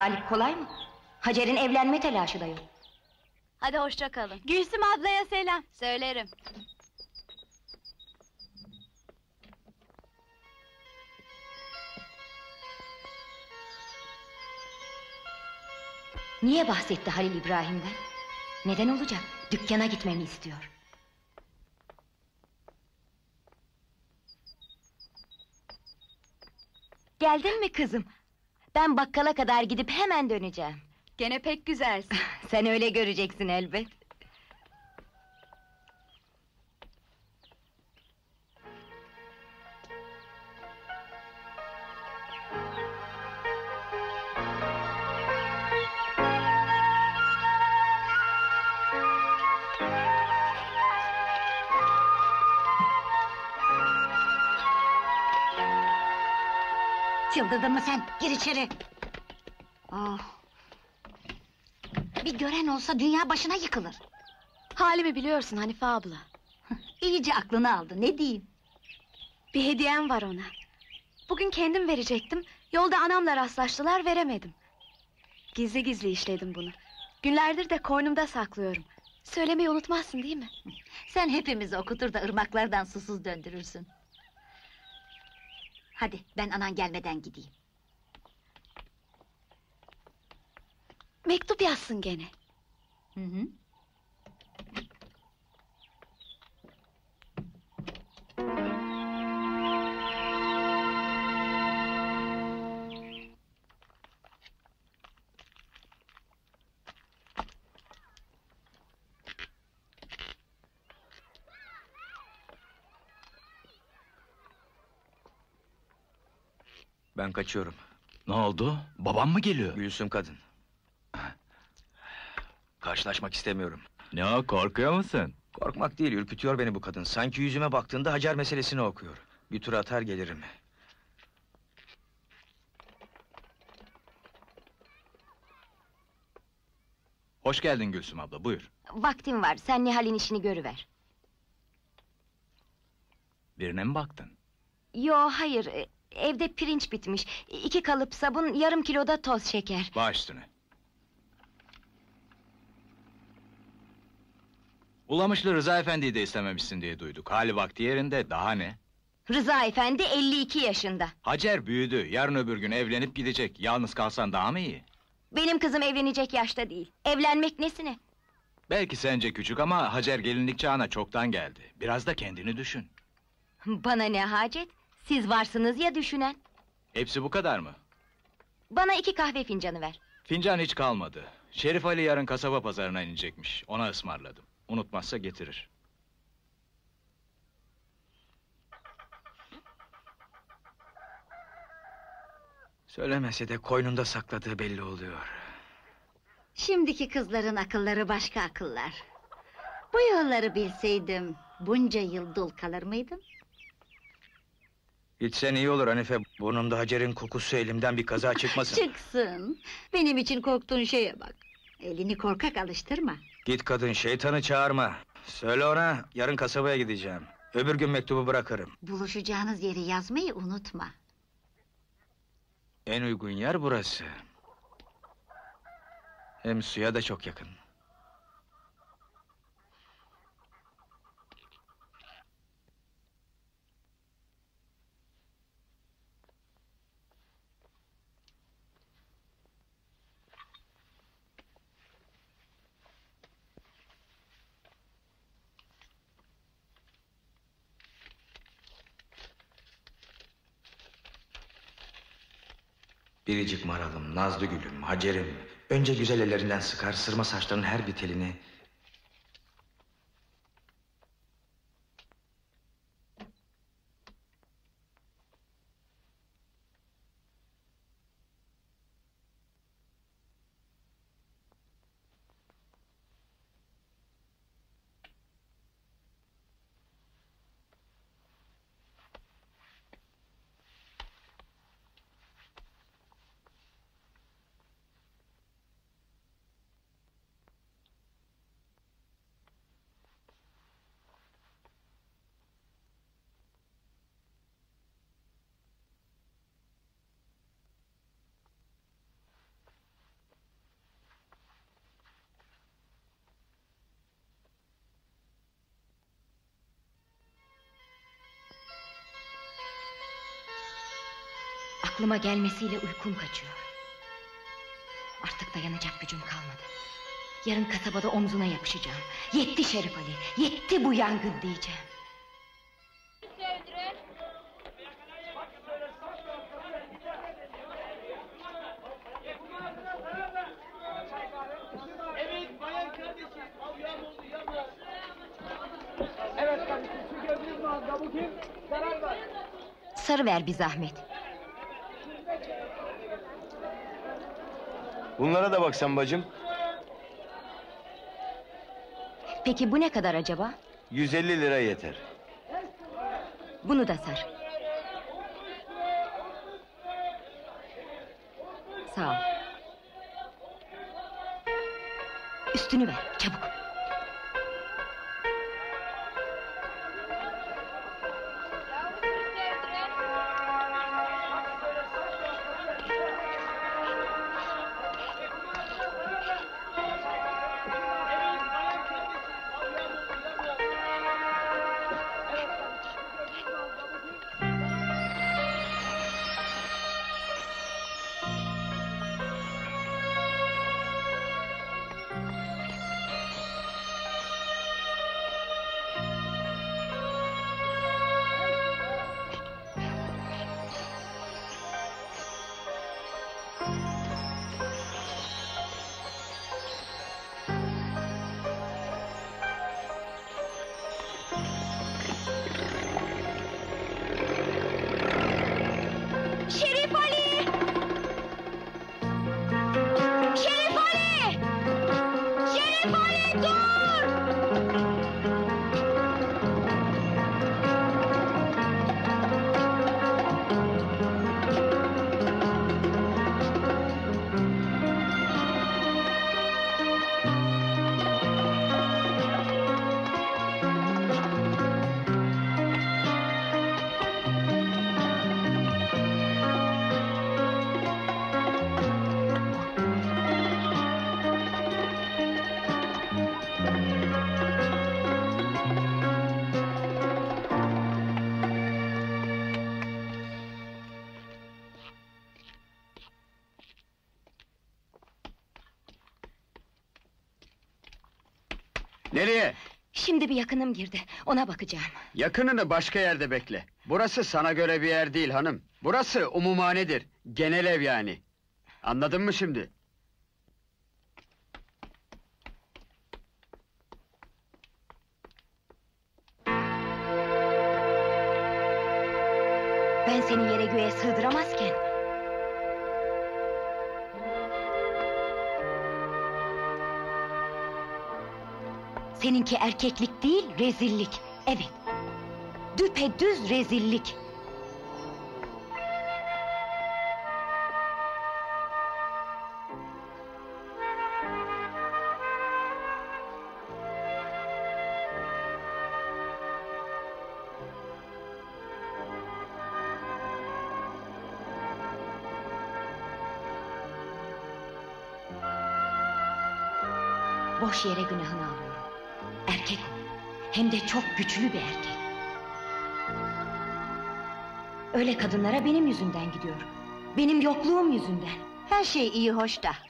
Galip kolay mı? Hacer'in evlenme telaşı da yok. Hadi hoşça kalın. Gülsüm ablaya selam. Söylerim. Niye bahsetti Halil İbrahim'den? Neden olacak? Dükkana gitmemi istiyor. Geldin mi kızım? Ben bakkala kadar gidip hemen döneceğim. Gene pek güzelsin. Sen öyle göreceksin elbet. Çıldırdın mı sen? Gir içeri! Oh. Bir gören olsa dünya başına yıkılır! Halimi biliyorsun Hanife abla! İyice aklını aldı, ne diyeyim? Bir hediyem var ona! Bugün kendim verecektim, yolda anamla rastlaştılar, veremedim! Gizli gizli işledim bunu! Günlerdir de koynumda saklıyorum! Söylemeyi unutmazsın değil mi? Sen hepimizi okutur da ırmaklardan susuz döndürürsün! Hadi, ben anan gelmeden gideyim. Mektup yazsın gene. Hı. Ben kaçıyorum. Ne oldu? Babam mı geliyor? Gülsüm kadın. Karşılaşmak istemiyorum. Ne o, korkuyor musun? Korkmak değil, ürkütüyor beni bu kadın. Sanki yüzüme baktığında Hacer meselesini okuyor. Bir tur atar gelirim. Hoş geldin Gülsüm abla, buyur. Vaktim var, sen Nihal'in işini görüver. Birine mi baktın? Yo, hayır. Evde pirinç bitmiş, 2 kalıp sabun, yarım kilo da toz şeker. Baş üstüne. Ulamışlı Rıza Efendi'yi de istememişsin diye duyduk. Hali vakti yerinde, daha ne? Rıza Efendi 52 yaşında. Hacer büyüdü, yarın öbür gün evlenip gidecek. Yalnız kalsan daha mı iyi? Benim kızım evlenecek yaşta değil. Evlenmek nesine? Belki sence küçük ama Hacer gelinlik çağına çoktan geldi. Biraz da kendini düşün. Bana ne hacet? Siz varsınız ya düşünen! Hepsi bu kadar mı? Bana 2 kahve fincanı ver! Fincan hiç kalmadı! Şerif Ali yarın kasaba pazarına inecekmiş, ona ısmarladım! Unutmazsa getirir! Söylemese de koynunda sakladığı belli oluyor! Şimdiki kızların akılları başka akıllar! Bu yolları bilseydim, bunca yıl dul kalır mıydım? Gitsen iyi olur Hanife, burnumda Hacer'in kokusu, elimden bir kaza çıkmasın. Çıksın! Benim için korktuğun şeye bak! Elini korkak alıştırma! Git kadın, şeytanı çağırma! Söyle ona, yarın kasabaya gideceğim. Öbür gün mektubu bırakırım. Buluşacağınız yeri yazmayı unutma! En uygun yer burası. Hem suya da çok yakın. Biricik maralım, nazlı gülüm, Hacerim! Önce güzel ellerinden sıkar, sırma saçlarının her bir telini... aklıma gelmesiyle uykum kaçıyor. Artık dayanacak gücüm kalmadı. Yarın kasabada omzuna yapışacağım. Yetti Şerif Ali, yetti bu yangın diyeceğim. Sarıver bir zahmet. Bunlara da bak sen bacım. Peki bu ne kadar acaba? 150 lira yeter. Bunu da sar. Sağ ol. Üstünü ver çabuk. Nereye? Şimdi bir yakınım girdi, ona bakacağım. Yakınını başka yerde bekle. Burası sana göre bir yer değil hanım. Burası umumhanedir, genel ev yani. Anladın mı şimdi? Ben seni yere göğe sığdıramazken... Seninki erkeklik değil, rezillik. Evet, düpedüz rezillik. Boş yere günahını alma. Erkek, hem de çok güçlü bir erkek. Öyle kadınlara benim yüzümden gidiyor. Benim yokluğum yüzünden. Her şey iyi hoş da.